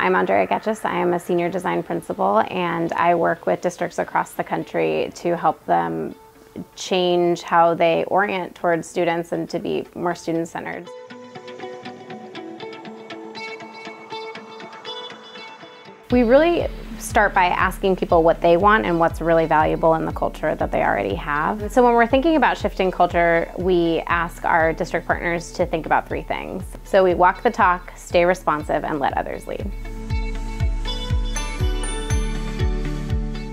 I'm Andrea Getchis. I am a senior design principal, and I work with districts across the country to help them change how they orient towards students and to be more student-centered. We really start by asking people what they want and what's really valuable in the culture that they already have. So when we're thinking about shifting culture, we ask our district partners to think about three things. So we walk the talk, stay responsive, and let others lead.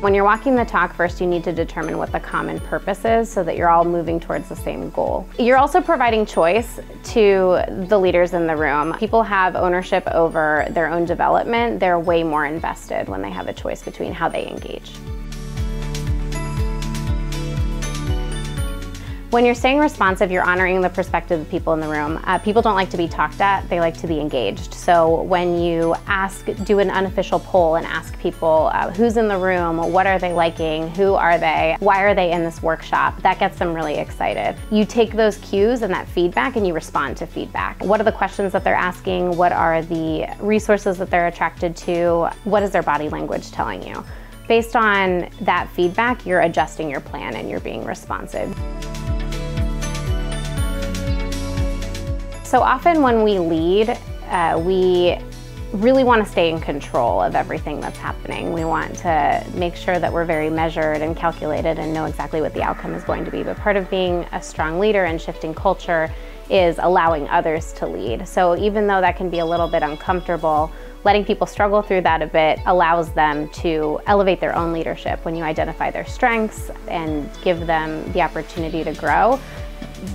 When you're walking the talk, first you need to determine what the common purpose is so that you're all moving towards the same goal. You're also providing choice to the leaders in the room. People have ownership over their own development. They're way more invested when they have a choice between how they engage. When you're staying responsive, you're honoring the perspective of people in the room. People don't like to be talked at, they like to be engaged. So when you do an unofficial poll and ask people who's in the room, what are they liking, who are they, why are they in this workshop, that gets them really excited. You take those cues and that feedback and you respond to feedback. What are the questions that they're asking? What are the resources that they're attracted to? What is their body language telling you? Based on that feedback, you're adjusting your plan and you're being responsive. So often when we lead, we really want to stay in control of everything that's happening. We want to make sure that we're very measured and calculated and know exactly what the outcome is going to be. But part of being a strong leader and shifting culture is allowing others to lead. So even though that can be a little bit uncomfortable, letting people struggle through that a bit allows them to elevate their own leadership. When you identify their strengths and give them the opportunity to grow,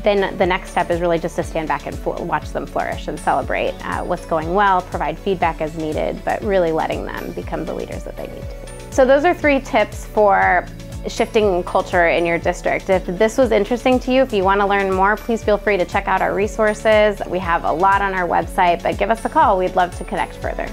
then the next step is really just to stand back and watch them flourish and celebrate what's going well, provide feedback as needed, but really letting them become the leaders that they need to be. So those are three tips for shifting culture in your district. If this was interesting to you, if you want to learn more, please feel free to check out our resources. We have a lot on our website, but give us a call. We'd love to connect further.